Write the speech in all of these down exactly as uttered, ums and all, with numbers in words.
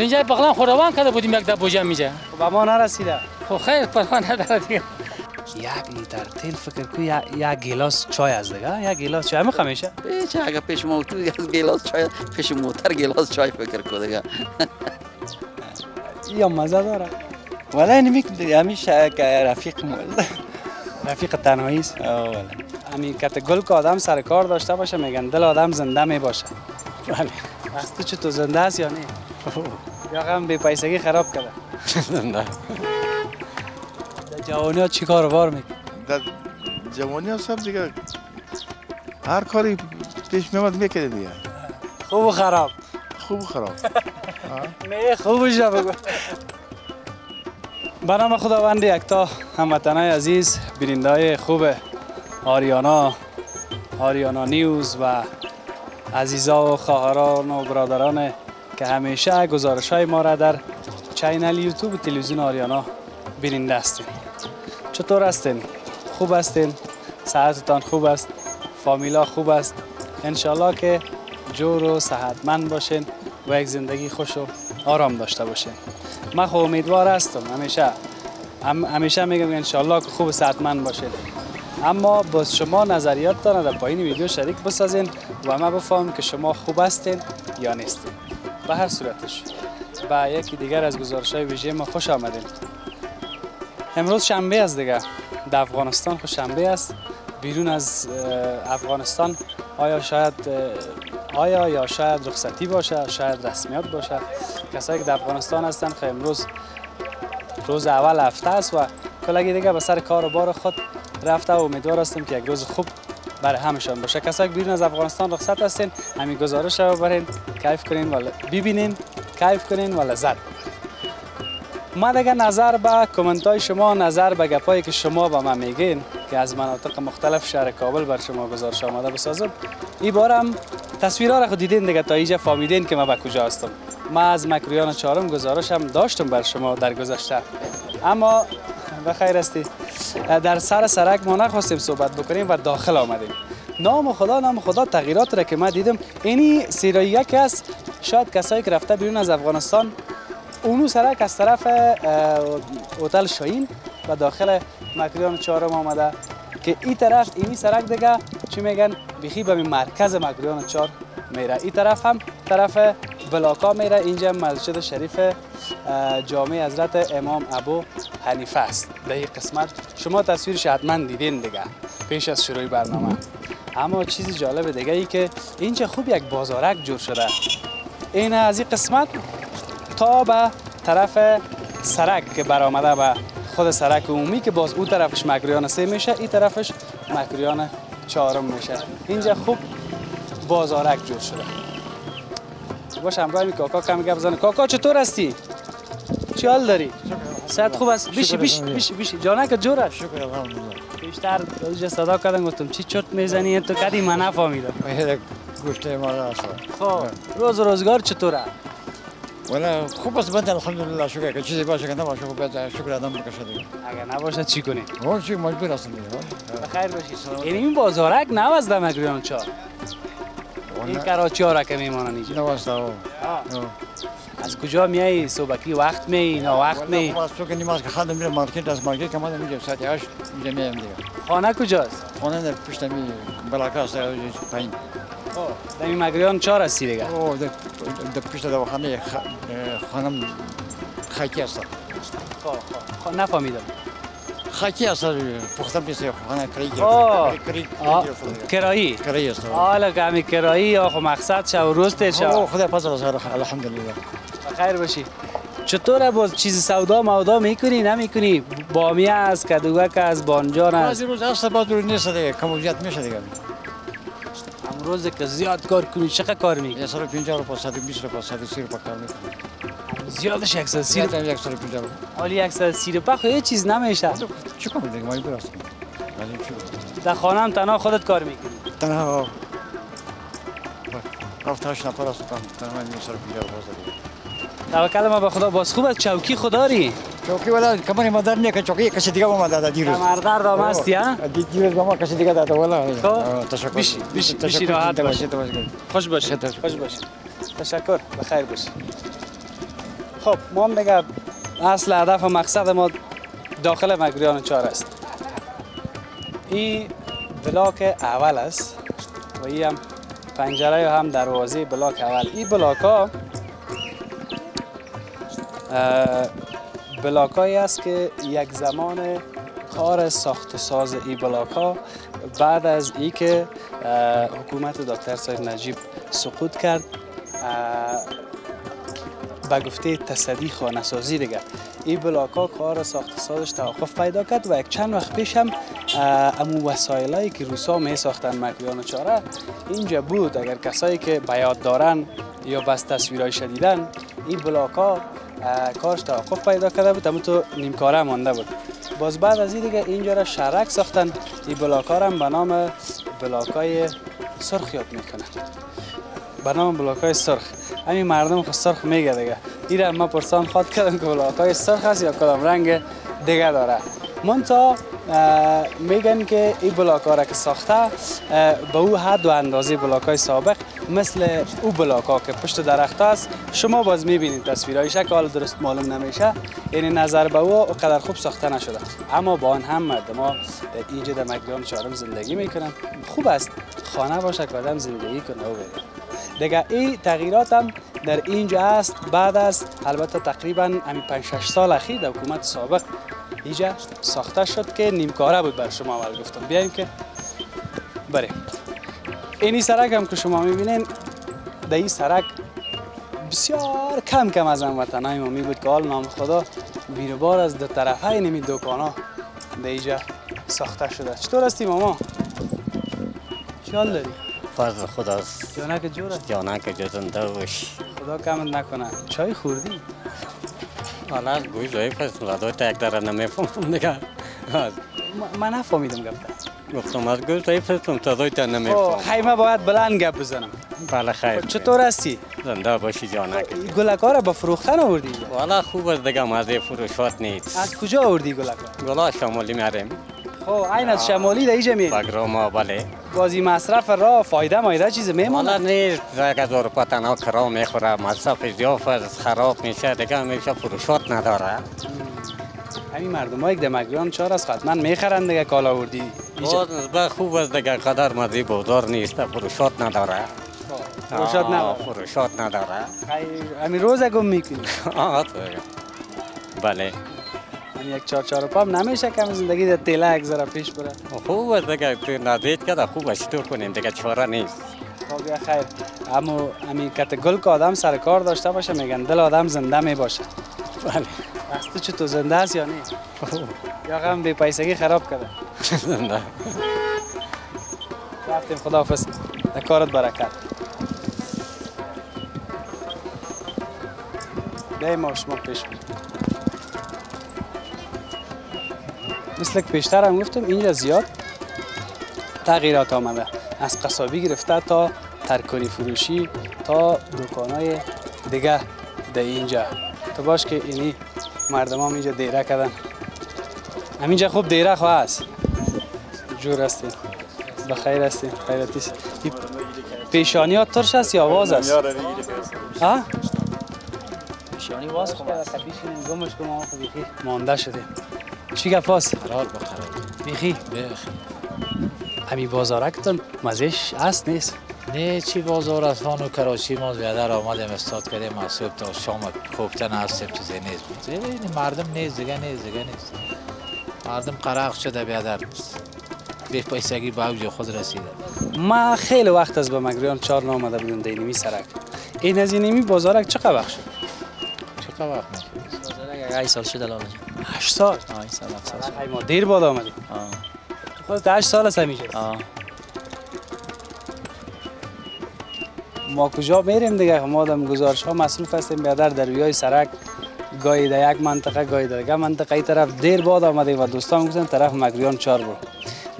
اینجا بغلان خوروان کرده بودیم یک دبوجه میجه و ما نرسیده. خب خیر پس ما نداره دیگه. یک لیتر تیل فکر کو یا یا گلاس چای از دیگه یا گلاس چای میخوام میشه. چه اگه پیش موتور یا گلاس چای پیش موتور گلاس چای فکر کو دیگه. یا مزه داره. ولی نمیک همیشه رفیق مول. رفیق تنهایی است. اوه. همین کته گل که آدم سر کار داشته باشه میگن دل آدم زنده میباشه. ولی از تو چه تو زنده است یا نه؟ یا غم به پیسگی خراب کرده. نه. در جوانی ها چی کار وار میکنه؟ در جوانی ها سب دیگه هر کاری پیش میامد میکرده دیگه. خوب و خراب. خوب و خراب. نه خوب و جا بگو. به نام خداوند یکتا هموطنای عزیز بیننده های خوب آریانا، آریانا نیوز و عزیزا و خواهران و برادران که همیشه گزارش های ما را در چینل یوتیوب تلویزیون آریانا بیننده هستین. چطور هستین؟ خوب هستین؟ صحتتان خوب است؟ فامیلا خوب است؟ انشالله که جور و صحتمند باشین و یک زندگی خوش و آرام داشته باشین. من خوب امیدوار هستم. همیشه هم همیشه میگم انشالله که خوب و صحتمند باشین. اما باز شما نظریاتتان در پایین ویدیو شریک بسازین و ما بفهمیم که شما خوب هستین یا نیستین. به هر صورتش به یکی دیگر از گزارش‌های ویژه ما خوش آمدین. امروز شنبه است دیگه. در افغانستان خوش شنبه است. بیرون از افغانستان آیا شاید آیا یا شاید رخصتی باشه، شاید رسمیات باشه. کسایی که در افغانستان هستن که امروز روز اول هفته است و کلاگی دیگه به سر کار و بار خود رفته و امیدوار هستیم که یک روز خوب برای همشان باشه. کسایی که بیرون از افغانستان رخصت هستین همین گزارش رو برین کیف کنین و ببینین، کیف کنین و لذت. ما دیگه نظر به کامنت های شما، نظر به گپایی که شما به من میگین که از مناطق مختلف شهر کابل بر شما گزارش آماده بسازم. این بارم تصویرها رو خود دیدین دیگه تا اینجا فهمیدین که من به کجا هستم. ما از مکرویان چهارم گزارشم داشتم بر شما در گذشته. اما بخیر هستی. در سر سرک ما نخواستیم صحبت بکنیم و داخل آمدیم. نام خدا نام خدا تغییرات را که من دیدم اینی سیرایی یکی است. شاید کسایی که رفته بیرون از افغانستان اونو سرک از طرف هتل شاهین و داخل مکرویان چهارم آمده که این طرف اینی سرک دیگه چی میگن بخی به مرکز مکرویان چهار میره. این طرف هم طرف بلاکا میره. اینجا مسجد شریف جامع حضرت امام ابو حنیفه است. در این قسمت شما تصویرش حتما دیدین دیگه پیش از شروع برنامه. اما چیزی جالب دیگه ای که اینجا خوب یک بازارک جور شده. این از این قسمت تا به طرف سرک که برآمده به خود سرک عمومی که باز اون طرفش مکرویان سه میشه، این طرفش مکرویان چهارم میشه. اینجا خوب بازارک جور شده. باشه همراه می کاکا کم گپ بزنه. کاکا چطور هستی؟ چی حال داری؟ صحت خوب است؟ بیش بیش بیش بیش جانک جور است. شکر الحمدلله. بیشتر روز صدا کردن گفتم چی چرت میزنی تو کدی من نفهمیدم. گوشت ما راست. خب روز روزگار چطوره؟ والا خوب است بنده الحمدلله شکر که چیزی باشه که نباشه خوب باشه شکر آدم بکشه دیگه. اگه نباشه چی کنی؟ اون چی مجبور هستم دیگه. بخیر باشی. این بازارک نواز دمک بیان چهار. این کراچی‌ها را که میمانن اینجا نواسته ها. از کجا میایی؟ صبحی وقت میایی؟ ناوقت میایی؟ از تو که نیماز که خدا میره مارکت، از مارکت که ما میگیم ساعت هشت میره میایم دیگه. خانه کجاست؟ خانه در پشت می بلاکا است پایین. در این مگریان چهار هستی دیگه؟ در پشت در خانه خانم خاکی است. خب نفهمیدم. خاکی است پختم پیش خانه کرایی کرایی کرایی است. حالا کمی کرایی آخه مقصد شو روسته شو. خدا پذیر است الحمدلله. خیر باشی. چطور باز چیز سودا مودا میکنی نمیکنی؟ بامیه از کدوگک از بانجان از. امروز اصلا با درو نیست دیگه کموزیت میشه دیگه. امروز که زیاد کار کنی چقدر کار میکنی؟ یه پنجاه روپا صد و بیست روپا صد و سی روپا کار میکنی. زیادش یکصد سی روپا یکصد پنجاه روپا. حالی یکصد سی روپا خیلی چیز نمیشه. چیکار میکنی ما اینجا هستیم؟ در خانه هم تنها خودت کار میکنی؟ تنها. هفتهش نفر است تنها یه صد و پنجاه روپا زدی. توکل ما به خدا باز خوب است چوکی خداری چوکی والا کمانی مادر نه که چوکی کسی دیگه ما داد دیروز مادر را مستی ها دیروز ما کسی دیگه داد والا تشکر بیشی بیشی بیشی راحت باشید خوش باشید خوش باشید تشکر بخیر باشید. خب ما هم دیگه اصل هدف و مقصد ما داخل مگریان چهار است. این بلاک اول است و این هم پنجره هم دروازه بلاک اول. این بلاک ها بلاک هایی است که یک زمان کار ساخت و ساز ای بلاک ها بعد از ای که حکومت دکتر صاحب نجیب سقوط کرد به گفته تصدی خانه سازی دیگه ای بلاک ها کار ساخت و سازش توقف پیدا کرد و یک چند وقت پیش هم امو وسایل هایی که روسا می ساختن مکریان چهار اینجا بود. اگر کسایی که بیاد دارن یا بس تصویرایش دیدن این بلاک ها کارش توقف پیدا کرده بود اما تو نیمکاره مانده بود. باز بعد از این دیگه اینجا را شرک ساختن. این بلاک ها را به نام بلاک های سرخ یاد میکنن به نام بلاک های سرخ. همین مردم که سرخ میگه دیگه این را ما پرسان خواد کردم که بلاک های سرخ هست یا کدام رنگ دیگه داره. منطقه میگن که این بلاک ها را که ساخته به او حد و اندازه بلاک های سابق مثل او بلاک ها که پشت درخت است شما باز میبینید تصویرهایش که حالا درست معلوم نمیشه یعنی نظر به او اونقدر خوب ساخته نشده اما با آن هم مردم ها اینجا در مگریان چهارم زندگی میکنن. خوب است خانه باشه که آدم زندگی کنه و بره دیگه. این تغییرات هم در اینجا است بعد از البته تقریبا همین پنج شش سال اخیر در حکومت سابق اینجا ساخته شد که نیمکاره بود. بر شما اول گفتم بیایم که بریم. اینی سرک هم که شما میبینین در این سرک بسیار کم کم از هموطنهای ما میبود که حال نام خدا بیروبار از دو طرفه این می دکان ها در اینجا ساخته شده. چطور هستی ماما؟ چیال داری؟ فضل خداست. جانک جور است؟ جانک جزنده باش. خدا کمت نکنه. چای خوردی؟ حالا گوی زایی پس ملادا تک داره نمیفهمم دیگه. من نفهمیدم گفتم. گفتم از گوی زایی پس ملادا تک نمیفهمم. خیمه باید بلند گپ بزنم. بله خیر. چطور هستی؟ زنده باشی جانک. گلک‌ها را به فروختن آوردی؟ والا خوب است دیگه مزه فروشات نیست. از کجا آوردی گلک‌ها؟ گلا شمالی میاریم. خب عین از شمالی در اینجا میاریم. بگرام بله. بازی مصرف را فایده مایده چیز میمونه؟ حالا نیست یک هزار روپا تنها کرا میخوره مصرف زیاف از خراب میشه دیگه همیشه فروشات نداره. همین مردم هایی که در مگریان چهار است حتما میخرن دیگه کالا وردی. باز خوب است دیگه قدر مزی بازار نیست فروشات نداره. فروشات نداره؟ فروشات نداره. همین روز گم میکنی؟ آه بله. من یک چهار چهار پام نمیشه کم زندگی در تیله یک ذره پیش بره. خوب است دیگه تو نزدیک که خوب اشتور کنیم دیگه چاره نیست. خب یا خیر اما همین کت گل که آدم سر کار داشته باشه میگن دل آدم زنده میباشه. بله. از تو چطور زنده است یا نه؟ یا غم بی پیسگی خراب کرده. زنده. رفتیم خداحافظ. در کارت برکت. بیاییم ما شما پیش بریم. مثل که پیشتر هم گفتم اینجا زیاد تغییرات آمده از قصابی گرفته تا ترکاری فروشی تا دکانهای دیگه در اینجا تو باش که اینی مردم هم اینجا دیره کردن. همینجا خوب دیره خواه هست جور هستیم بخیر هستیم خیرتیست. پیشانی ها ترش هست یا واز هست؟ ها؟ پیشانی واز خوب هست. مانده شده. چی گفت واز؟ قرار با قرار. بیخی؟ بیخی. همی بازارکتون مزش هست نیست؟ نه چی بازار است و کراچی ما بیادر آمدیم استاد کردیم محصوب تا شام خوبتن هستم چیزی نیست بود. این مردم نیست دیگه نیست دیگه نیست. مردم قرق شده بیادر. به پیسگی به اوج خود رسیده. ما خیلی وقت از به مگریان چار نامده بودم دینمی سرک. این از اینمی بازارک چقدر وقت شد؟ چقدر وقت میشه؟ بازارک هشت سال شد الان. هشت سال؟ آه هشت سال هشت سال شد. ما دیر بود آمدیم. آه. خودت هشت سال است همیشه. آه. ما کجا میریم دیگه؟ ما آدم گزارش ها مصروف هستیم بیادر در رویای سرک. گاهی در یک منطقه گاهی در یک منطقه ای طرف دیر باد آمده و دوستان گفتن طرف مگریان چار برو.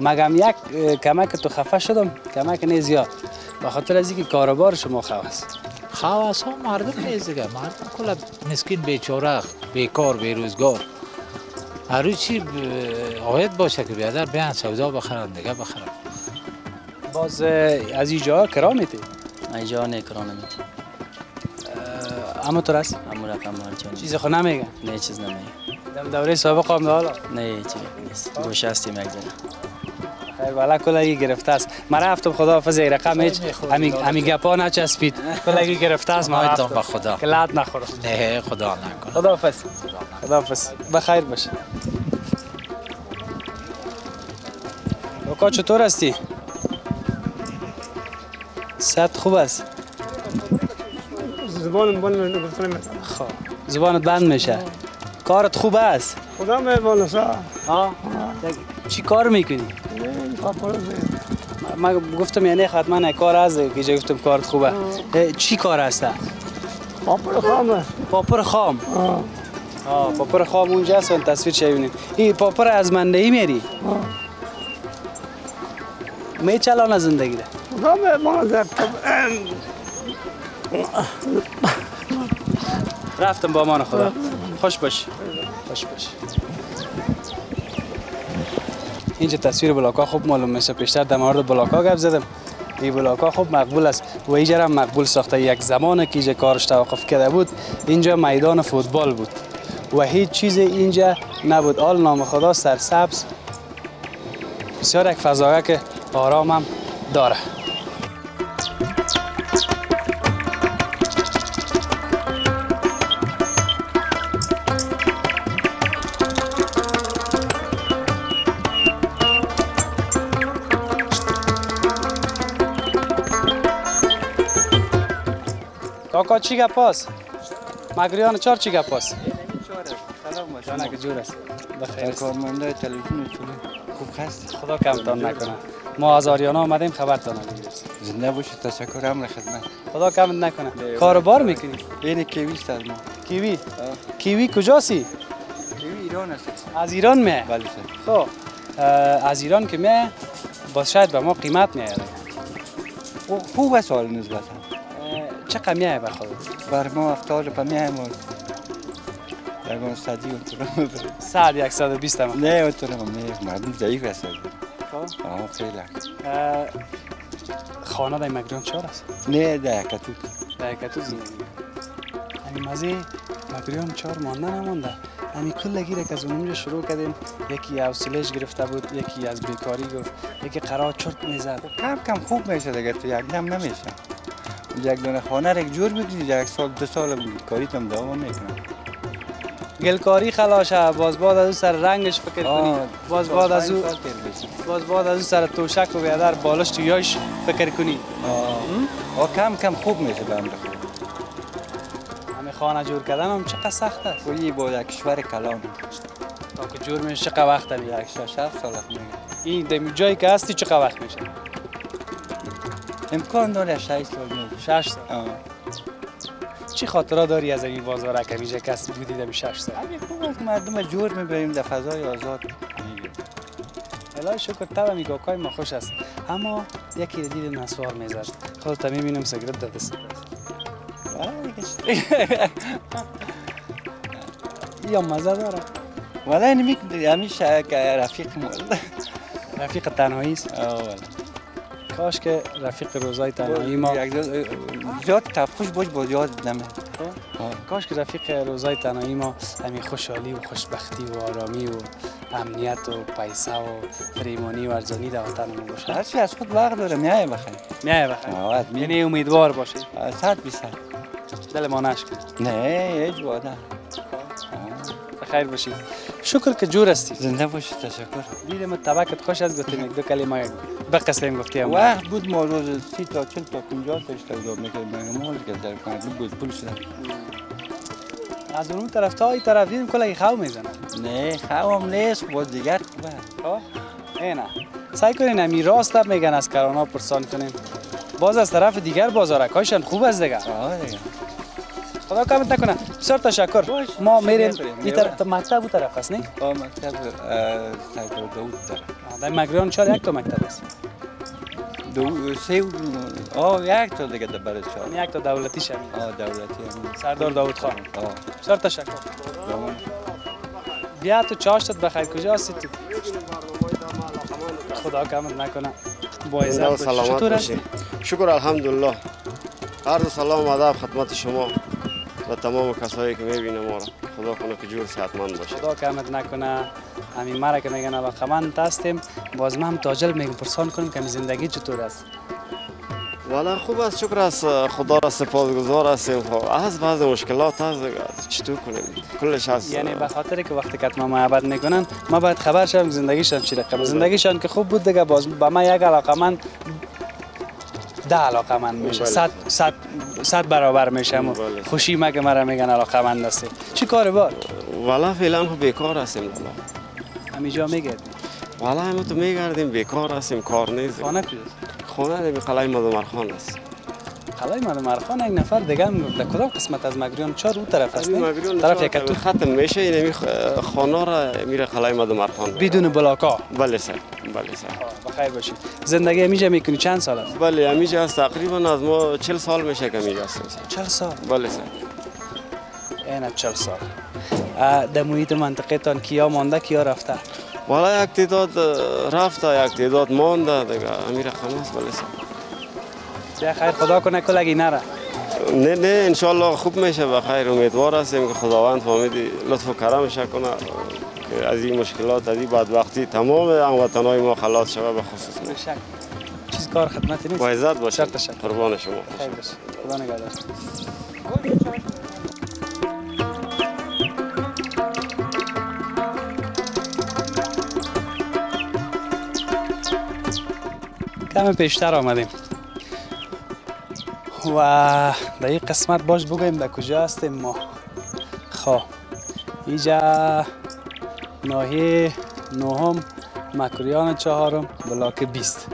مگم یک کمک تو خفه شدم کمک نه زیاد به خاطر از اینکه کاروبار شما خواست خواست ها مردم نیست دیگه مردم کلا مسکین بیچاره بیکار بیروزگار هر روز چی آید باشه که بیادر بیان سودا بخرن دیگه بخرن باز از اینجا کرا میتی اینجا نه کرا نمیتی اما تو راست اما رقم هرچون چیز خو نمیگه نه چیز نمیگه دم دوره سابق هم حالا نه چیز نیست گوشه هستیم یک دونه والا کلاگی گرفته است. مرا افتم خدا فزی رقم هیچ. امی امی گپان هچ اسپید. کلاگی گرفته است. ما افتم با خدا. کلات نخور. نه خدا نکنه. خدا فز. خدا فز. با خیر باش. لوکا چطور هستی؟ صحت خوب است. زبانم بند میشه. خب. زبانت بند میشه. کارت خوب است. خدا میبینه سا. آه. چی کار میکنی؟ من گفتم یعنی حتما کار هست که گفتم کارت خوبه چی کار هست؟ پاپر خامه پاپر خام؟ آه پاپر خام اونجا هست و تصویر چه بینید این پاپر از مندهی میری؟ می چلان از زندگی ده؟ خامه مازه رفتم با امان خدا خوش باش خوش باش اینجا تصویر بلاکا خوب معلوم میشه پیشتر در مورد بلاکا گپ زدم این بلاکا خوب مقبول است و اینجا هم مقبول ساخته یک زمانه که اینجا کارش توقف کرده بود اینجا میدان فوتبال بود و هیچ چیز اینجا نبود آل نام خدا سرسبز بسیار یک فضایه که آرام هم داره کاکا چی گپ است؟ مگریان چار چی گپ است؟ سلام باش. جانک جور است. بخیر کارمنده تلویزیون چوله. خوب هست؟ خدا کمتان نکنه. ما از آریانا آمدیم خبرتان بگیریم. زنده باشی تشکر امر خدمت. خدا کمت نکنه. کاروبار میکنی؟ بین کیوی است ما. کیوی؟ کیوی کجاسی؟ کیوی ایران است. از ایران میه؟ بله. خب از ایران که میه باز شاید به ما قیمت میاره. خوب است حال نسبت. چه کمیه با خود؟ بر ما افتاد پمیه ما. درگان سادی اونطورم. ساد یک ساده بیست ما. نه اونطورم نه مردم ضعیف است. خب. آه فعلا. خانه دای مگریان چهار است؟ نه ده کتوت. ده کتوت زندگی. همی مزی مگریان چهار مانده نمانده. همی کلگی را که از اونم شروع کردیم یکی حوصله‌اش گرفته بود یکی از بیکاری گفت یکی قرار چرت میزد. کم کم خوب میشه دیگه تو یک دم نمیشه. یک دونه خانه را یک جور می‌دید یک سال دو سال کاریتم دوام میکنم گلکاری خلاصه باز بعد از اون سر رنگش فکر کنی باز بعد از اون باز بعد از اون سر توشک و بیادر بالش تویش فکر کنی آه کم کم خوب میشه به امر خدا همه خانه جور کردن هم چقدر سخت است ولی با یک کشور کلان تا که جور میشه چقدر وقت می‌گیره شش هفت سال میگه این دمی جایی که هستی چقدر وقت میشه امکان داره شش سال میشه. شش سال. آه. چی خاطره داری از این بازار که میشه کسی بودی دمی شش سال؟ اگه خوب است مردم جور میبریم در فضای آزاد. الهی شکر تا می گوکای ما خوش است. اما یکی دیدم نسوار میزد. خودت میبینم سیگرت داده است. یا مزه داره. ولی نمی همیشه رفیق مول. رفیق تنهایی است. آه ولی. کاش که رفیق روزای تنهایی ما یاد تفخوش باش با یاد بدمه. کاش که رفیق روزای تنهایی ما همین خوشحالی و خوشبختی و آرامی و امنیت و پیسه و فریمانی و ارزانی در وطن ما باشه. هرچی از خود وقت داره میایه بخیر. میایه بخیر. یعنی امیدوار باشه. صد بیست. دل ما نشکن. نه هیچ واده. خیر باشی. شکر که جور هستی. زنده باشی تشکر. دیدم طبقت خوش از گفتیم یک دو کلمه بقصیم گفتیم. وقت بود ما روز سی تا چل تا پنجاه تا اشتغال میکردیم. ما مال گذاشتیم کردیم بود پول شد. از اون طرف تا این طرف دیدم کلا خاو میزنه. نه خاوم نیست بود دیگر با. نه نه. سعی کنیم امی راست میگن از کرونا پرسان کنیم. باز از طرف دیگر بازارکاشن خوب از دیگر. خدا کامنت نکنه. بسیار تشکر. ما میریم این طرف مکتب اون طرف است نه؟ آه مکتب سایت دو طرف. در مگریان چهار یک تا مکتب است. دو سه آه یک تا دیگه دبیر چهار. یک تا دولتی شمی. آه دولتی هم. سردار داوود خان. آه. بسیار تشکر. بیا تو چاشت بخیر کجا هستی تو؟ خدا کامنت نکنه. با عزت باشی. چطور هستی؟ شکر الحمدلله. عرض سلام و ادب خدمت شما. و تمام کسایی که میبینم ما را خدا کنه که جور صحتمند باشه. خدا کامت نکنه. همین ما را که میگن علاقمند هستیم باز ما هم تاجل میگم پرسان کنیم که زندگی چطور است؟ والا خوب است شکر است خدا را سپاسگزار هستیم. از بعض مشکلات هست چطور کنیم کلش هست. یعنی به خاطر که وقتی که ما محبت میکنن ما باید خبر شویم زندگیشان چی رقم زندگیشان که خوب بود دیگه باز با ما یک علاقمند ده علاقمند میشه صد صد صد برابر میشم خوشی مگه مرا میگن علاقمند هستی چی کار بار والا فعلا بیکار هستیم همیجا میگردیم والا همه تو میگردیم بیکار هستیم کار نیست خانه کجاست خانه در قلعه مدمرخان است قلعه مدمرخان یک نفر دیگه هم گفت کدام قسمت از مگریان چهار اون طرف است طرف یک تو ختم میشه این خانه را میره قلعه مدمرخان بدون بلاکا بله سر بله سر بخیر باشید زندگی همیجا میکنی چند سال است بله همیجا است تقریبا از ما چهل سال میشه که همیجا هستیم چهل سال بله سر این چهل سال در محیط منطقه تان کیا مانده کیا رفته والا یک تعداد رفته یک تعداد مانده دیگه امیر خاناست بله سر خیر خدا کنه کلگی نره نه نه انشالله خوب میشه بخیر امیدوار هستیم که خداوند فامید لطف و کرمش کنه از این مشکلات از این بدبختی تمام هموطنای ما خلاص شود به خصوص شک چیز کار خدمت نیست با عزت باشه قربان شما خدا نگهدار کم پیشتر آمدیم و در این قسمت باش بگویم در کجا هستیم ما خواه اینجا ناحیه نهم مکروریان چهارم بلاک بیست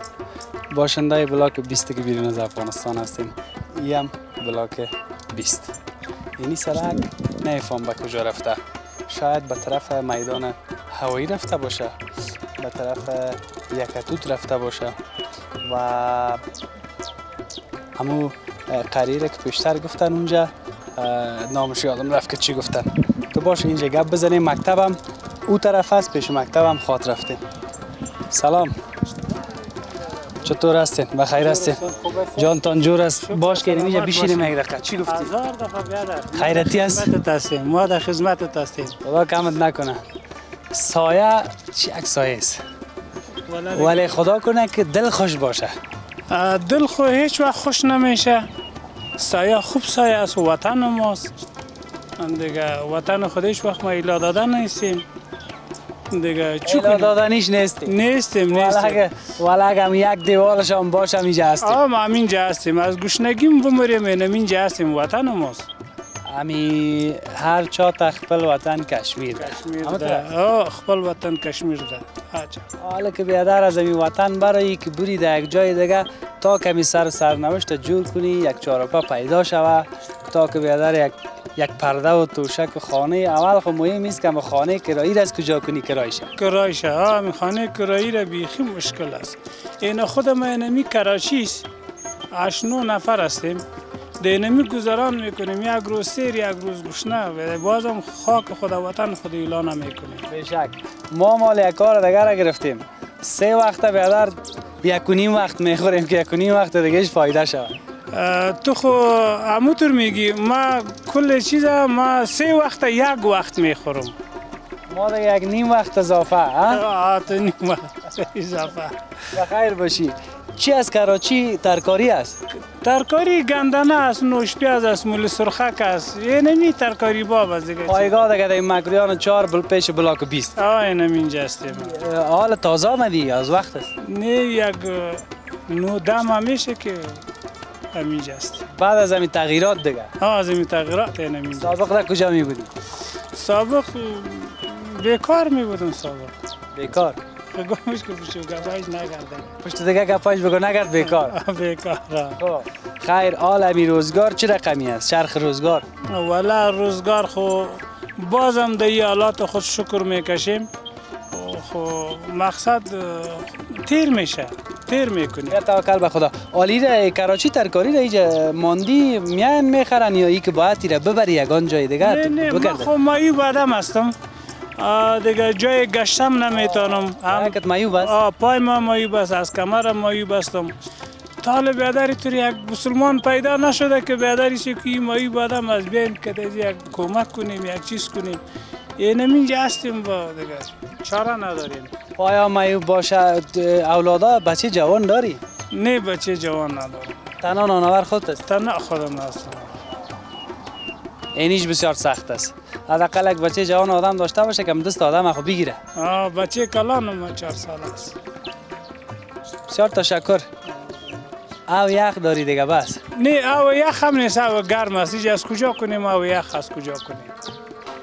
باشنده بلاک بیست که بیرون از افغانستان هستیم این بلاک بیست یعنی سرک نفهم به کجا رفته شاید به طرف میدان هوایی رفته باشه به طرف یکتوت رفته باشه و همون قریره که پیشتر گفتن اونجا نامش یادم رفت که چی گفتن تو باشه اینجا گپ بزنیم مکتبم او طرف هست پیش مکتبم خاط رفتیم سلام چطور هستین؟ بخیر هستین؟ جان تان جور است؟ باش که اینجا بشینیم یک دقیقه چی گفتی؟ هزار دفعه بیادر خیرتی هست؟ ما در خدمتت هستیم خدا کمت نکنه سایه چی یک سایه است ولی خدا کنه که دل خوش باشه دل خو هیچ وقت خوش نمیشه سایه خوب سایه است وطن ماست دیگه وطن خودش وقت ما ایلا دادن نیستیم دیگه ایلا دادنیش نیستیم نیستیم نیستیم ولی اگه یک دیوالش هم باشم اینجا هستیم آه ما همینجا هستیم از گشنگیم بمریم اینجا هستیم وطن ماست امی هر چا تخپل وطن کشمیر ده آه خپل وطن کشمیر ده حالا که بیادر از امی وطن برای که بری در یک جای دیگه تا کمی سر سرنوشت جور کنی یک چارپا پیدا شوه تا که بیادر یک یک پرده و توشک و خانه اول خب مهم نیست که خانه کرایی را از کجا کنی کرایش کرایش ها می خانه کرایی را بیخی مشکل است این خود ما اینمی کراچی است هشت نه نفر هستیم دینمی گذران میکنیم یک روز سیر یک روز گشنه و بازم خاک خود وطن خود اعلان نمیکنیم به شک ما مال یک کار دیگه را گرفتیم سه وقت بیادر یکونیم وقت میخوریم که یکونیم وقت دیگهش فایده شود. تو خو عموتر میگی ما کل چیزا ما سه وقت یک وقت میخورم. ما دیگه یک نیم وقت اضافه ها؟ تو نیم وقت اضافه. بخیر باشی. چی از کراچی ترکاری است؟ ترکاری گندنه است، نوش پیاز است، مولی سرخک است. اینمی ترکاری باب است دیگه. پایگاه دیگه در مکرویان چهار بل پیش بلاک بیست. آه اینم اینجا هستیم. حال تازه آمدی از وقت است؟ نه یک نو دم میشه که همینجا هستیم. بعد از همین تغییرات دیگه؟ آه از همین تغییرات اینم اینجا. سابق در کجا می بودی؟ سابق بیکار می بودم سابق. بیکار؟ گوش که پشت گپایش نگردن پشت دیگه گپایش بگو نگرد بیکار بیکار خیر عالمی روزگار چه رقمی است؟ چرخ روزگار ولا روزگار خو بازم در این آلات خود شکر میکشیم خو مقصد تیر میشه تیر میکنیم یا توکل به خدا عالی را کراچی ترکاری را اینجا ماندی میان میخرن یا ای که باید تیره ببری یگان جای دیگر نه نه من خو مایی بعدم هستم دیگه جای گشتم نمیتونم حرکت مایوب است؟ آه پای ما مایوب است از کمرم مایوب هستم تاله بیادری طور یک مسلمان پیدا نشده که بیادری چه که مایوب آدم از بین که دیگه یک کمک کنیم یک چیز کنیم اینم اینجا هستیم با دیگه چاره نداریم پایا مایوب باشه اولادا بچه جوان داری؟ نه بچه جوان ندارم تنها نانور خودت است؟ تنها خودم هستم اینیش بسیار سخت است حداقل یک بچه جوان آدم داشته باشه که دست آدم خو بگیره آه بچه کلان من چهار سال است بسیار تشکر او یخ داری دیگه بس نه او یخ هم نیست او گرم است اینجا از کجا کنیم او یخ از کجا کنیم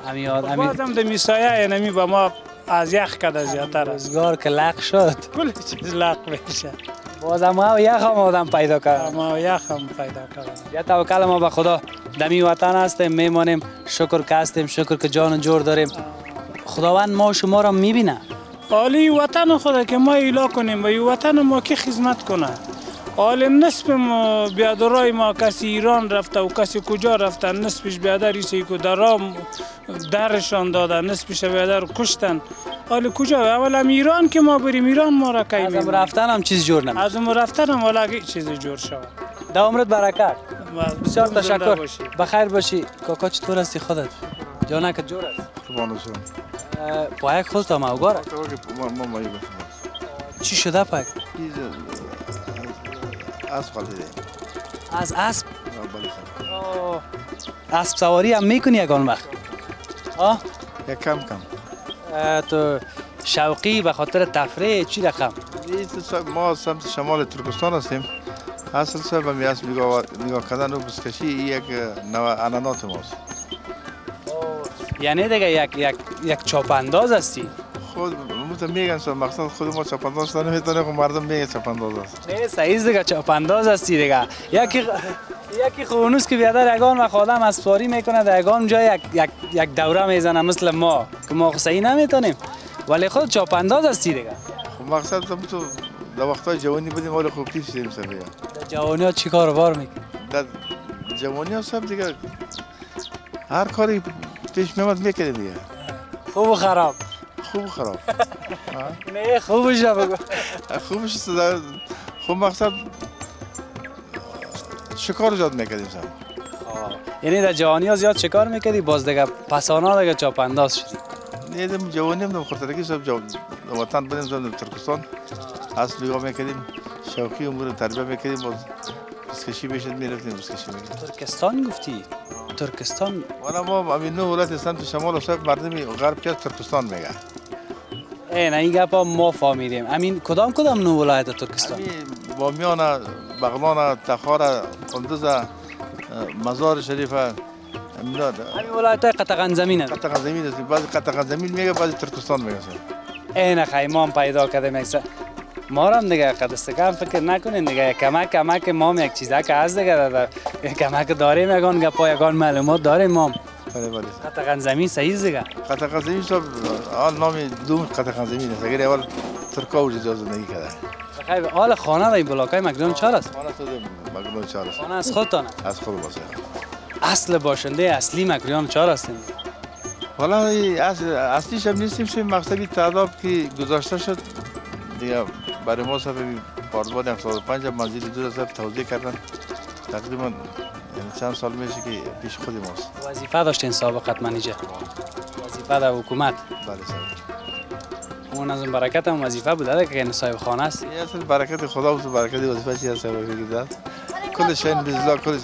همی آدم بازم در میسایه نمی با ما از یخ کده زیادتر روزگار که لق شد کل چیز لق بشه باز ما یخ هم آدم پیدا کرد ما یخ هم پیدا کرد یا توکل ما به خدا دمی وطن هستیم میمانیم شکر که هستیم شکر که جان جور داریم خداوند ما شما را میبینه عالی وطن خدا که ما ایلا کنیم و این وطن ما که خدمت کنه عالی نصف ما بیادرای ما کسی ایران رفته و کسی کجا رفته نصفش بیادر ایسی که درام درشان داده نصفش بیادر کشتن حالا کجا؟ اول هم ایران که ما بریم ایران ما را کهیم از رفتن هم چیز جور نمید از اون رفتن هم حالا چیز جور شود دا عمرت برکت بسیار تشکر باشی. بخیر باشی کاکا چطور هستی خودت؟ جانکت جور است؟ قربان شما پایک خودت هم اوگار است؟ ما مایی باشم چی شده پایک؟ اسب خلیده از اسب؟ اسب سواری هم میکنی یکان وقت؟ آه؟ یک کم کم تو شوقی به خاطر تفریح چی رقم؟ ما سمت شمال ترکستان هستیم اصل صاحب همی هست نگاه کردن و بسکشی یک انانات ماست یعنی دیگه یک یک چاپنداز هستی؟ خود میگن صاحب مقصد خود ما چاپنداز نمیتونه خود مردم میگه چاپنداز هست نه سعیز دیگه چاپنداز هستی دیگه یکی یکی خونوس که بیادر یگان و خادم از سواری میکنه در یگان جای یک یک دوره میزنه مثل ما که ما خصایی نمیتونیم ولی خود چاپنداز هستی دیگه خب مقصد هم تو در وقتای جوانی بودیم حال خوب پیش شدیم سر دیگه در جوانی ها چی کار بار میکنیم؟ در جوانی ها سب دیگه هر کاری پیش میمد میکنیم دیگه خوب و خراب خوب و خراب نه خوبش را بگو خوبش در خب مقصد شکار زیاد میکردیم سم یعنی در جوانی ها زیاد شکار میکردی باز دیگه پسانا دیگه چاپنداز شدی نه در جوانی هم در خورترکی سب وطن بودیم سب در ترکستان اصل نگاه میکردیم شوقی امور تربیه میکردیم باز بسکشی بشد میرفتیم بسکشی میکردیم ترکستان گفتی؟ ترکستان؟ والا ما همین نو ولایت سمت شمال و شب مردمی غرب کرد ترکستان میگه این این گپ ها ما فهمیدیم همین کدام کدام نو ولایت ترکستان؟ بامیان بغلان تخار قندوز مزار شریف همین ولایت های قطغن زمین هست قطغن زمین هست بعضی قطغن زمین میگه بعضی ترکستان میگه این خیمان پیدا کردیم یک سر ما را هم دیگه قدستگاه فکر نکنین دیگه کمک کمک ما هم یک چیزه که هست دیگه داده کمک داریم یکان گپا یکان معلومات داریم ما هم قطغن زمین صحیح دیگه قطغن زمین صاحب آن نام دوم قطغن زمین هست اگر اول ترکا وجود جا زندگی کرده خیلی حال خانه در این بلاکای مکدون چهار است؟ خانه تو در مکدون چهار است خانه از خودتان است؟ از خود باشه اصل باشنده اصلی مکدون چهار هستیم والا اصلیش هم نیستیم شد مقصدی تعداد که گذاشته شد دیگه برای ما صفحه پاردواد هزار و پانصد مزید دو صفحه توضیح کردن. تقریبا چند سال میشه که پیش خود ماست. وظیفه داشتین سابقت منیجر؟ وظیفه در حکومت؟ بله صاحب. اون از برکت هم وظیفه بوده که این صاحب خانه است؟ اصل برکت خدا بود، برکت وظیفه چی هست صاحب بگید. کلش این بزلا کلش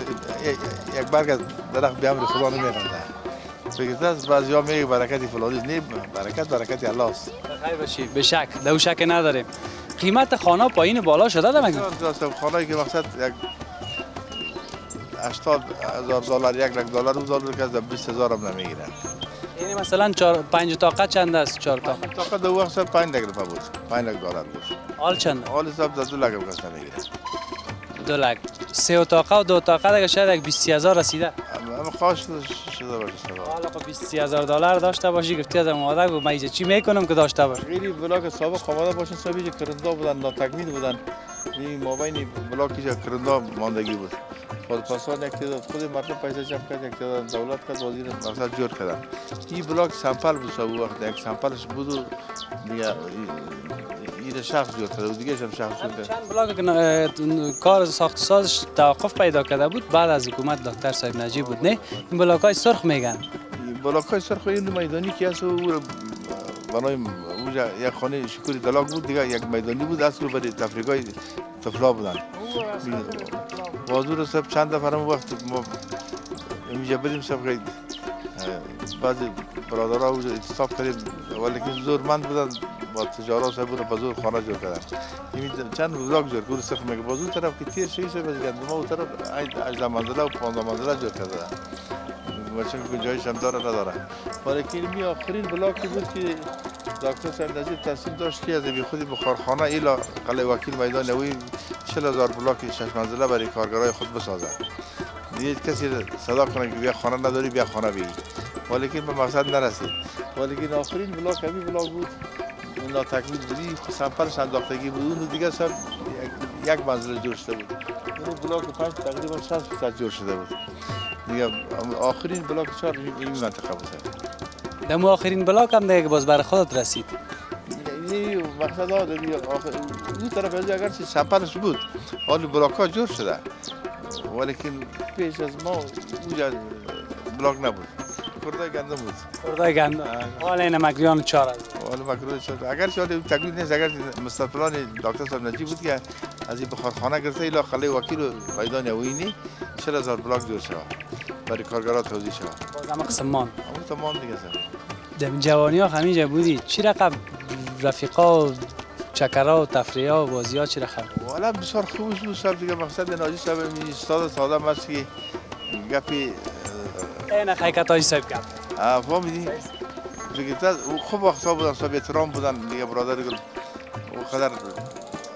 یک برگ درخت به امر خدا نمیرنده. بگید از بعضی ها میگه برکت فلانی نه، برکت برکت الله است. خیر باشی، به شک، دو شک نداریم. قیمت خانه پایین بالا شده ده مگه؟ خانه‌ای که مقصد یک هشتاد هزار دلار یک لک دلار دو دلار که از بیست هزار هم نمیگیره. یعنی مثلا چهار پنج تا چند است؟ چهار تا تا دو وقت پنج لک دفعه بود، پنج لک دلار بود. حال چند؟ حال حساب دو لک گذاشته میگیره. دو لک سه تا و دو تا دیگه شاید بیست هزار رسیده. اما خواهش شده باشه. حالا خب بیست هزار دلار داشته باشی گفتی از مادر گفت من چی میکنم که داشته باشه. غیر بلاک سابق خواده باشه سابقی که کرندا بودن ناتکمیل بودن. این مابین بلاکی که کرندا ماندگی بود. خود پاسان یک تعداد خود مردم پیسه جمع کرد، یک تعداد دولت کرد، وزیر مقصد جور کردن. این بلاک سمپل بود سابق وقت یک سمپلش بود و دیگه این شخص جور کرده و دیگه هم شخص جور کرده. چند بلاک کار ساخت سازش توقف پیدا کرده بود بعد از حکومت دکتر صاحب نجیب بود نه؟ این بلاک های سرخ میگن؟ بلاک های سرخ این میدانی که هست و بنای یک خانه شکوری دلاک بود دیگه یک میدانی بود از رو برای تفریقای تفلا بودن. بازور سب چند دفعه هم وقت ما اینجا بریم سب خیلی بعضی برادرها اونجا اتصاب کردیم ولیکن زورمند بودن با تجارا سب اونو بازور خانه جور کردن چند بلاک جور کرد سب میگه بازور طرف که تیر شیش رو بزگند ما اون طرف اجده منزله و پانزده منزله جور کردن بچه که جایش هم داره نداره ولیکن می آخرین بلاکی بود که دکتر صاحب نجیب تصمیم داشت که از بی خودی بخارخانه ایلا قلعه وکیل میدان نوی چهل هزار بلاک شش منزله برای کارگرای خود بسازد. دیگه کسی صدا کنه که بیا خانه نداری بیا خانه بگی. ولیکن به مقصد نرسید. ولیکن آخرین بلاک همین بلاک بود. اونا تکمیل بودی سمپلش انداختگی بود. اون دیگه سب یک منزله جور شده بود. اون بلاک پنج تقریبا شصت درصد جور شده بود. دیگه آخرین بلاک چهار این منطقه بود. دم آخرین بلاک هم دیگه باز بر خودت رسید. این مقصد ها دیگه آخر اون طرف از اگر چه سمپلش بود حال بلاک ها جور شده ولیکن پیش از ما اونجا بلاک نبود کردای گندم بود کردای گندم حال این مکروریان چهار هست حال مکروریان چهار هست اگر چه حال تقریب نیست اگر مستقبلان دکتر صاحب نجیب بود که از این بخارخانه گرفته ایلا خلای وکیل و قیدان یوینی چهل هزار بلاک جور شده برای کارگرها توضیح شده باز همه قسم مان همون تا مان دیگه دم جوانی ها همینجا بودی چی رقم رفیقا و چکرها و تفریحا و بازی ها چی رخم؟ والا بسیار خوب بود صاحب دیگه مقصد ناجی صاحب این استاد ساده ماست که گپی این حقیقت هایی صاحب گپ فهمیدی؟ خوب وقتا بودن صاحب احترام بودن دیگه برادر گل اونقدر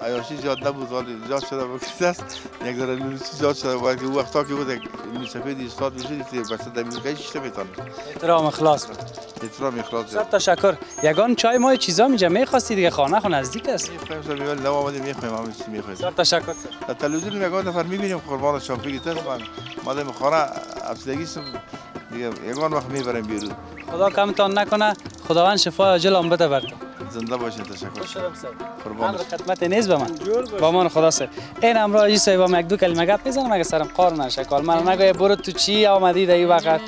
عیاشی زیاد نبود ولی زیاد شده بکرده است یک ذره لوسی زیاد شده ولی اون وقتا که بود یک سفید استاد میشدید که بسید در میگه هیچ نمیتونه احترام اخلاص بود احترام اخلاص بود صد تشکر یگان چای ما چیزا میجا میخواستی دیگه خانه خو نزدیک است میخوایم سر میول لو آمدیم میخوایم همین چیز میخوایم صد تشکر در تلویزیون یگان نفر میبینیم قربان شامپیگیت من مادم خانه افسگیسم دیگه یگان وقت میبریم بیرون خدا کمتان نکنه خداوند شفا عاجل آن بده برتون زنده باشید تشکر شدم سر قربان خدمت نیز به من با من خدا سر این امرا حاجی صاحب هم یک دو کلمه گپ بزنم اگه سرم قار نشه کار من نگه برو تو چی اومدی در این وقت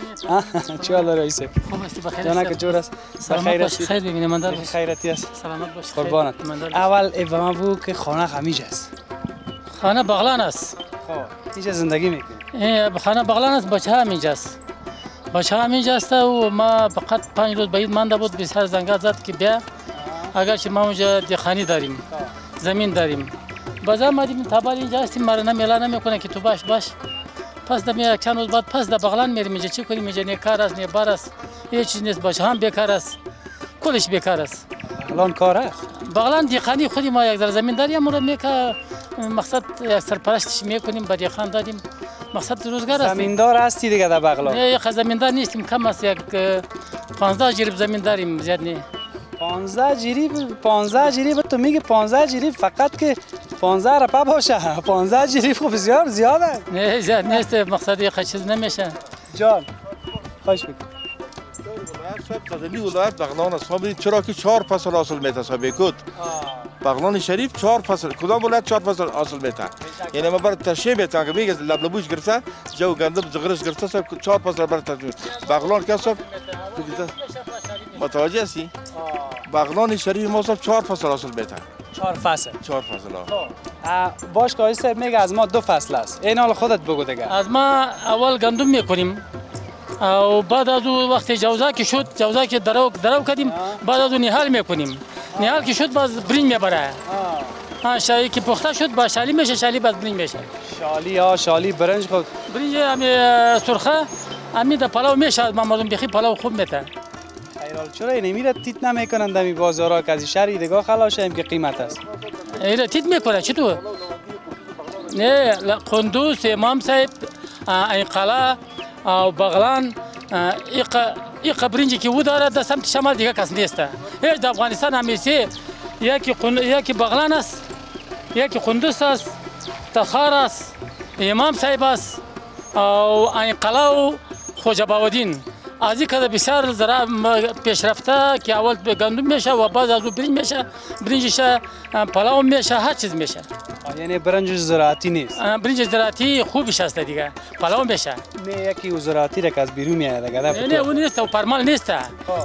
چاله رئیس خوب هستی بخیر جان که جور است خیر خیر ببینم من در خیرتی است سلامت باش قربانت اول ابا بو که خانه خمیج است خانه بغلان است خب چه زندگی میکنی خانه بغلان است بچه همینجا است بچه همینجا است و ما فقط پنج روز بعید منده بود به سر زنگ زد که بیا اگرچه ما اونجا دیخانی داریم، زمین داریم. بازم ما دیم تابال اینجا هستیم ما را نمیلا نمیکنه که تو باش باش. پس دمی چند روز بعد پس دباغلان میریم اینجا چی کنیم اینجا نه کار است نه بار است. یه چیز نیست باش هم بیکار است. کلش بیکار است. بغلان کار است. بغلان دیخانی خودی ما یک در زمین داریم ما را میکا مقصد یک سرپرستش میکنیم با دیخان داریم. مقصد روزگار است. زمیندار هستی دیگه در بغلان. نه یک زمیندار نیستیم کم است یک پانزده جریب زمین داریم زیاد نه. پانزده جریب پانزده جریب تو میگی پانزده جریب فقط که پانزده رپا باشه پانزده جریب خب بسیار زیاده نه زیاد نیست مقصدی خشیز نمیشه جان خوش بگو صاحب قدلی ولایت بغلان است ما ببینید چرا که چهار فصل حاصل میتسابه کد بغلان شریف چهار فصل کدام ولایت چهار فصل حاصل میتن یعنی ما برای تشریح میتن که میگه لبلبوش گرفته جو گندم زغرش گرفته سب چهار فصل برای تشریح بغلان که سب متوجه هستی بغلان شریف ما سب چهار فصل حاصل میتن چهار فصل چهار فصل باش که سر میگه از ما دو فصل است این حال خودت بگو دیگه از ما اول گندم میکنیم و بعد از اون وقتی جوزا که شد جوزا که درو درو کردیم بعد از اون نهال میکنیم نهال که شد باز برین میبره ها شالی که پخته شد با شالی میشه شالی باز برین میشه شالی ها شالی برنج خود برنج همین سرخه همین ده پلاو میشه ما مردم دیخی پلاو خوب میتن ایرال چرا نمیره تیت نمیکنن دمی بازارا که از شهر دیگه خلاص هم که قیمت است ایرا تیت میکنه چی تو نه قندوز امام صاحب این قلا او بغلان ایق برنجی که او داره در سمت شمال دیگه کس نیسته هیچ در افغانستان همیشه یکی بغلان است یکی قندوز است تخار است امام صاحب است او این قلا و خوجه باودین از این که بسیار زراعت پیشرفته که اول گندم میشه و بعد از اون برنج میشه برنجش پلاو میشه هر چیز میشه یعنی برنج زراعتی نیست برنج زراعتی خوبش هست دیگه پلاو میشه نه یکی زراعتی را که از بیرون میاد دیگه نه اون نیست و پرمال نیست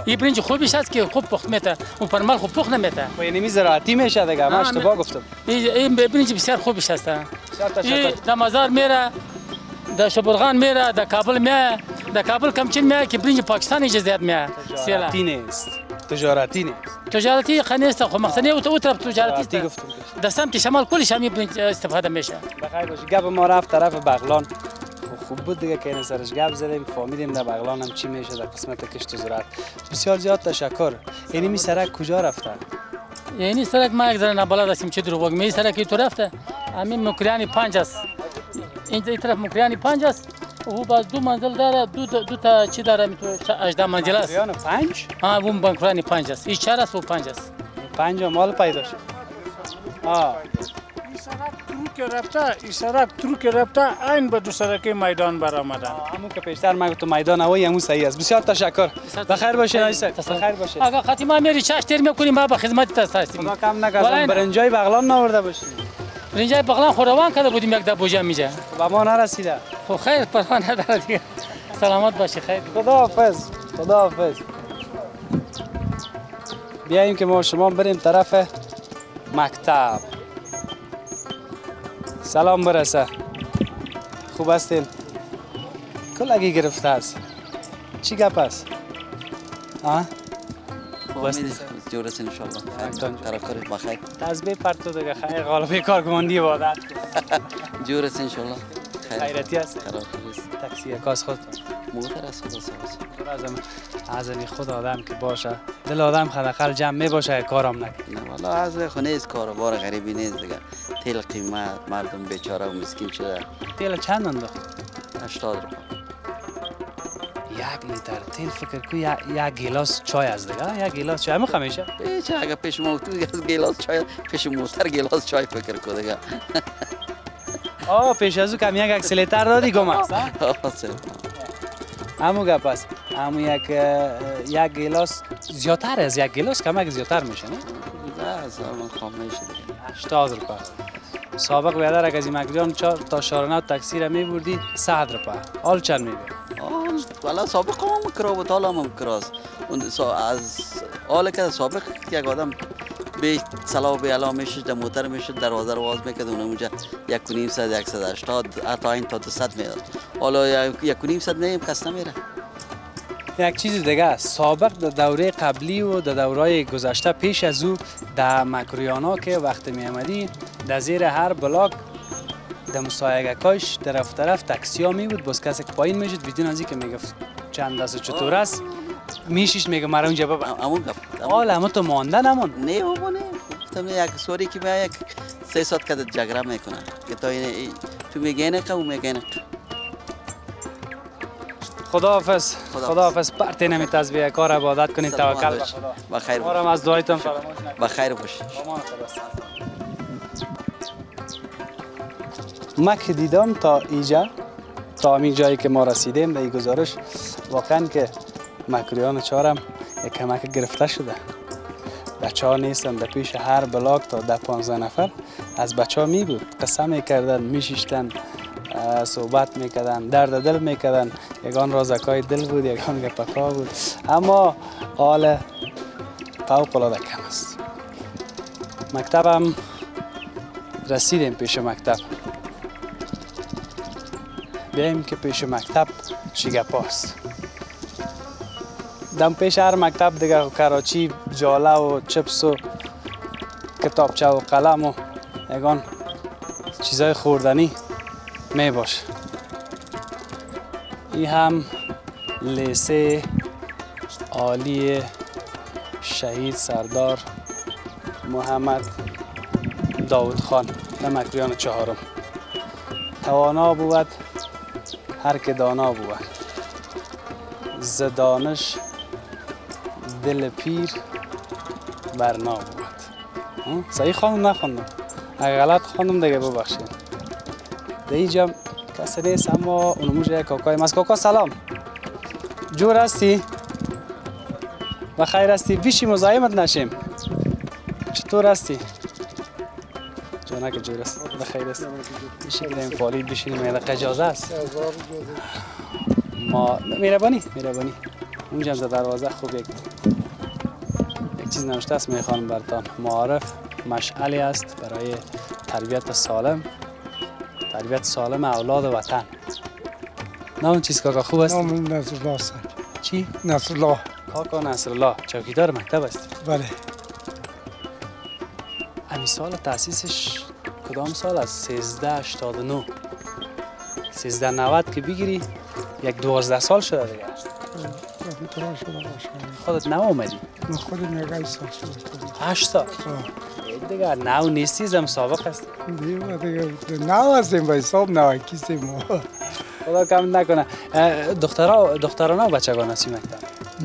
این برنج خوبش هست که خوب پخت میته و پرمال خوب پخت نمیته یعنی زراعتی میشه دیگه من اشتباه گفتم این برنج بسیار خوبش هست این در مزار میره در شبرغان میره در کابل میره در کابل کمچین میاد که برنج پاکستان اجازت میاد تجارتی نیست تجارتی نیست تجارتی خنیست خو مخزنی او تو تجارتی گفتم در سمت شمال کلش همین برنج استفاده میشه بخیر باشه گپ ما رفت طرف بغلان خوب بود دیگه که سرش گپ زدیم فهمیدیم در بغلان هم چی میشه در قسمت کشت و زراعت بسیار زیاد تشکر یعنی می سرک کجا رفته یعنی سرک ما یک ذره نابلد هستیم چه دروغ می سرک تو رفته همین مکریانی پنج است این طرف مکریانی پنج است او باز دو منزل داره دو دو تا چی داره میتونه هجده منزل است یعنی پنج ها اون بانکرانی پنج است این چهار است و پنج است پنج مال پیدا شد ها این سرک ترو که رفته این سرک ترو که رفته این به دو سرک میدان برآمدن همون که پیشتر ما گفتم میدان اوی همون صحیح است بسیار تشکر بخیر باشین عزیزان بخیر باشین آقا خاتمه میری چاش تر میکنیم ما به خدمت هستیم خدا کم نگذارم برنجای بغلان آورده باشین برنجای بغلان خوراوان کرده بودیم یک دبوجه میجه و ما نرسیده خب خیر پروا نداره دیگه سلامت باشی خیر خداحافظ خداحافظ بیاییم که ما شما بریم طرف مکتب سلام برسه خوب هستین کلگی گرفته است چی گپ است ها خوب هستین جور هستین ان شاء الله طرفدارت بخیر تسبیح پرتو دیگه خیر غالبی کارگماندی عبادت جور هستین ان شاء الله خیراتی است تاکسی کاس خود موتر است خدا از اعظم خود آدم که باشه دل آدم خلقل جمع می باشه کارم نکنه نه والله از خونه نیست کارو بار غریبی نیست دیگه تیل قیمت مردم بیچاره و مسکین شده تیل چند انداخت هشتاد روپیه یک لیتر تیل فکر کو یک گیلاس چای است دیگه یک گیلاس چای میخوام میشه بیچاره اگه پیش ما تو گیلاس چای پیش موتر گیلاس چای فکر کو دیگه آه پیش از اون کمی یک اکسلتر دادی گم است همون گپ است همون یک یک گیلاس زیادتر از یک گیلاس کمک زیادتر میشه نه؟ نه از همون خام میشه هشتاد روپیه سابق بیادر اگه از این مکریان تا شارنات تکسی را میبردی صد روپیه آل چند میبرد؟ آل والا سابق هم مکرا بود آل هم مکرا است از آل که سابق یک آدم به سلاو به علا میشد در موتر میشد دروازه رو باز میکرد اون اونجا یک و نیم صد یک صد هشتاد حتی این تا دو صد میاد حالا یک و نیم صد نیم کس نمیره یک چیز دیگه سابق در دوره قبلی و در دورهای گذشته پیش از او در مکرویانا که وقت میامدی در زیر هر بلاک در مسایگکاش طرف طرف تاکسی ها میبود باز کسی که پایین میشد بدون از این که میگفت چند دست چطور است میشیش میگه مرا اونجا بابا همون گفت حالا ما تو مانده نمون نه بابا نه گفتم یک سوری که من یک سه ساعت کده جگره میکنه که تو این تو میگه نه که اون میگه نه خداحافظ خداحافظ پرتی نمی تسبیح کار عبادت کنید توکل به خدا بخیر ما را از دعایتون فراموش نکنید بخیر باشید ما که دیدم تا اینجا تا همین جایی که ما رسیدیم به این گزارش واقعا که مکرویان چهارم یک کمک گرفته شده بچه ها نیستن، در پیش هر بلاک تا ده پانزده نفر از بچه ها می بود. قصه می کردن، می شیشتن، صحبت می کردن، درد دل می کردن. یگان رازکای دل بود، یگان گپکا بود. اما حال فوق العاده کم است. مکتبم رسیدیم، پیش مکتب بیاییم که پیش مکتب شگپاست. دم پیش هر مکتب دیگه کراچی جاله و چپس و کتابچه و قلم و یگان چیزای خوردنی می باشه. این هم لیسه عالی شهید سردار محمد داود خان در مکریان چهارم. توانا بود هر که دانا بود، ز دانش دل پیر برنا بود. صحیح خواندم نخواندم؟ اگه غلط خواندم دیگه ببخشید. در اینجا کسی نیست اما اونموش یک کاکایم از کاکا سلام. جور هستی؟ بخیر هستی؟ بیشیم و زایمت نشیم. چطور هستی؟ جانه که جور هست. بخیر هست. بشینیم فالی بشینیم. یعنی اجازه هست؟ ما میربانی میربانی اونجا هم دروازه خوب یک یک چیز نوشته است میخوانم براتون. معارف مشعلی است برای تربیت سالم، تربیت سالم اولاد وطن. نه اون چیز کاکا خوب است؟ نام نصرالله است. چی؟ نصرالله. کاکا نصرالله چوکیدار مکتب است. بله. امی سال تاسیسش کدام سال است؟ سیزده هشتاد و نه. سیزده نود که بگیری یک دوازده سال شده دیگه. خودت نو آمدی؟ من خودم یک هشت سال شده. هشت سال؟ دیگه نو نیستی زم سابق هستی؟ دیگه دیگه نو هستیم به حساب نو اکیسیم. خدا کم نکنه. دخترها دخترانه و بچگانه هستی مکتب؟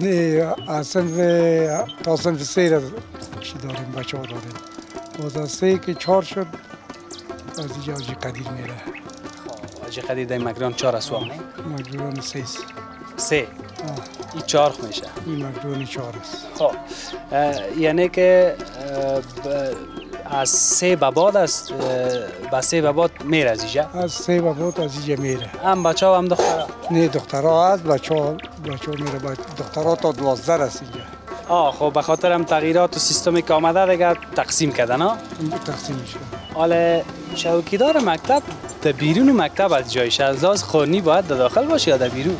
نه از صنف تا صنف سه را چی داریم بچه ها داریم. باز از سه که چهار شد از اینجا آجی قدیر میره. آجی قدیر در مکران چهار است و هم؟ مکران سه است. سه؟ این چهار میشه. این مکرون چهار است. خب یعنی که از سه به بعد است، به سه به بعد میره از اینجا؟ از سه به بعد از اینجا میره. هم بچه ها هم دخترها؟ نه دخترها هست، بچه ها میره. دخترها تا دوازده است اینجا. آه خب به خاطر هم تغییرات و سیستمی که آمده دیگه تقسیم کردن ها؟ تقسیم میشه. حالا چوکیدار مکتب در بیرون مکتب از جایش از لحاظ قانونی باید در داخل باشه یا در بیرون؟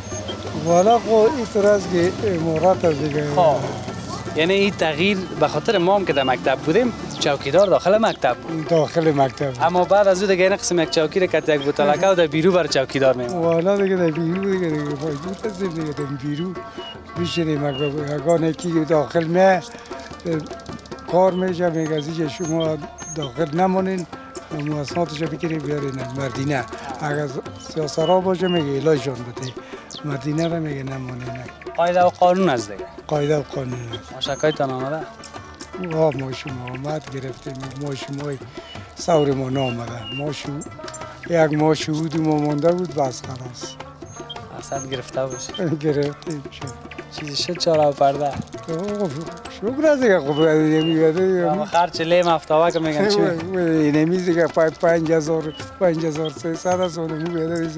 والا خو این طرح است که امارات از دیگه. خب یعنی این تغییر به خاطر ما هم که در مکتب بودیم چوکیدار داخل مکتب بود. داخل مکتب بود. اما بعد از او دیگه این قسم یک چوکی را کت یک بوتلکه و در بیرو بر چوکیدار میمون. والا دیگه در بیرو دیگه دیگه موجود هستیم دیگه در بیرو میشینیم. اگانه که داخل می کار میشه میگه از اینجا شما داخل نمونین مواسناتش را بگیریم بیارین مردینه. اگر سیاسرا باشه میگه ایلای جان بده. مدینه را میگه نمونه نه. قاعده و قانون از دیگه. قاعده و قانون است. ماشکای تان آمده؟ آه ما شما آمد گرفتیم. ما شمای سور ما نامده. ما شو... یک ما شهود ما مانده بود بس خلاص. اصلا گرفته باشه. گرفتیم شد. چیزی شد چهار و پرده. شکر از دیگه خوب نمیده. اما خرچ لیم افتاوه که میگن چی؟ اینمیز دیگه پنج هزار پنج هزار سه صد از اونو میده.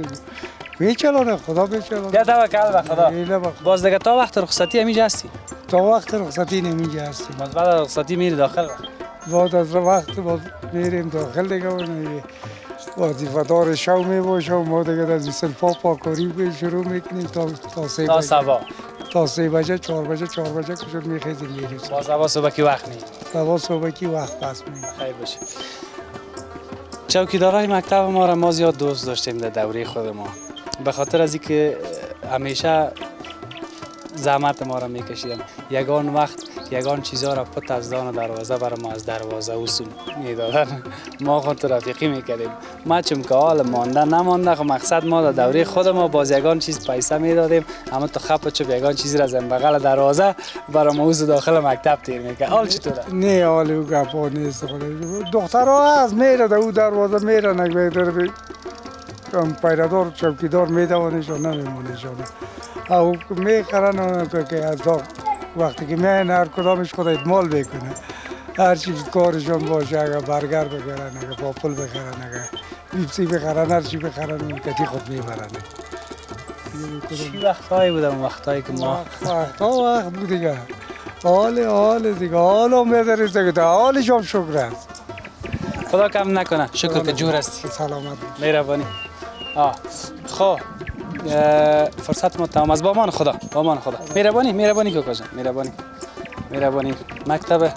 بیچلونه خدا بیچلونه. ده توکل به خدا. باز دیگه تا وقت رخصتی همیجا هستی؟ تا وقت رخصتی نمیجا هستی. باز بعد از رخصتی میری داخل؟ بعد از وقت باز میریم داخل دیگه و وظیفه دار شو میباشه و ما دیگه از سلفا پاکاری شروع میکنیم تا تا سه بجه. تا سبا. تا سه بجه چهار بجه چهار بجه کشور میخیزیم میریم. باز سبا صبح کی وقت نیست؟ سبا صبح کی وقت پس میاد. خیر باشه. چوکیدارای مکتب ما را ما زیاد دوست داشتیم در دوره خود ما. به خاطر از اینکه همیشه زحمت ما را میکشیدن، یگان وقت یگان چیزها را پت از دان دروازه برای ما از دروازه اصول میدادن. ما خود رفیقی میکردیم. ما چون که حال مانده نمانده خب مقصد ما در دوره خود ما باز یگان چیز پیسه میدادیم، اما تو خپ و چپ یگان چیز را از بغل دروازه برای ما اوز داخل مکتب تیر میکرد. حال چطوره؟ نه حال او گپا نیست. دخترها هست میره در او دروازه میره نگه کم پیرادار چوکیدار میدوانه شو نمیمونه شو. او میخرن که از داخل وقتی که میان هر کدامش خدا ادمال بکنه، هر چی کارشون باشه، اگه برگر بگرن، اگه پاپل بخرن، اگه پیپسی بخرن، هر چی بخرن اون کتی خود میبرن. چی وقتایی بودم وقتایی که ما وقتا وقت بود دیگه، حال حال دیگه، حال هم ندارست دیگه، حالش هم شکر است. خدا کم نکنه، شکر که جور هستی، سلامت میروانی. آه خب فرصت ما تمام از بامان خدا، بامان خدا میروانی، میروانی که کجا میروانی، میروانی مکتب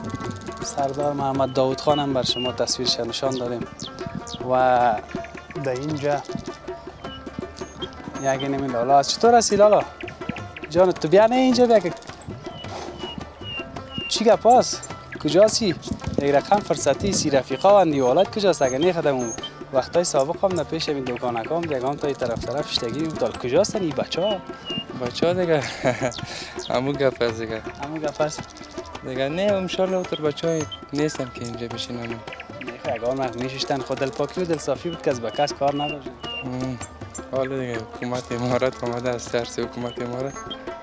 سردار محمد داود خانم بر شما تصویرش نشان دادیم و در اینجا یکی نمی لالا است. چطور هستی لالا جان؟ تو بیا نه اینجا، بیا که چی گپ هست؟ کجا هستی؟ یک رقم فرصتی سی رفیقا و اندیوالات کجاست؟ اگه نه خدمون وقتای سابق هم نپیش این دوکانک هم دیگه هم تا این طرف طرف شتگی دال. کجاستن این بچه ها؟ بچه ها دیگه همون گپ هست دیگه، همون گپ هست دیگه. نه امشال اوتر بچه های نیستن که اینجا بشینن. نه اگه آن میشوشتن خود دلپاکی و دلصافی بود که از بکس کار نداشت. حالا دیگه حکومت امارات آمده، از ترس حکومت امارات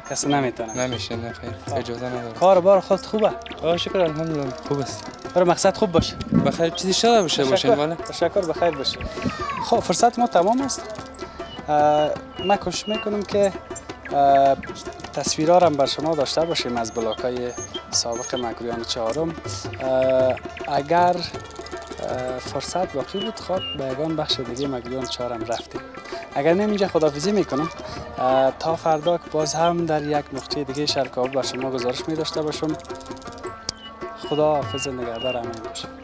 کسی نمیتونه، نمیشه، نخیر، اجازه نداره. کار بار خود خوبه؟ آه شکر الحمدلله خوب است. برای مقصد خوب باشه، بخیر چیزی شده باشه باشه والا. تشکر، بخیر باشه. خب فرصت ما تمام است. من کوشش میکنم که تصویرها را بر شما داشته باشیم از بلاکای سابق مکروریان چهارم. اگر فرصت باقی بود خب به یگان بخش دیگه مکروریان چهارم رفتیم. اگر نه اینجا خداحافظی میکنم تا فردا که باز هم در یک نقطه دیگه شرکاب بر شما گزارش میداشته باشم. خدا حافظ، نگهدار، امین باشید.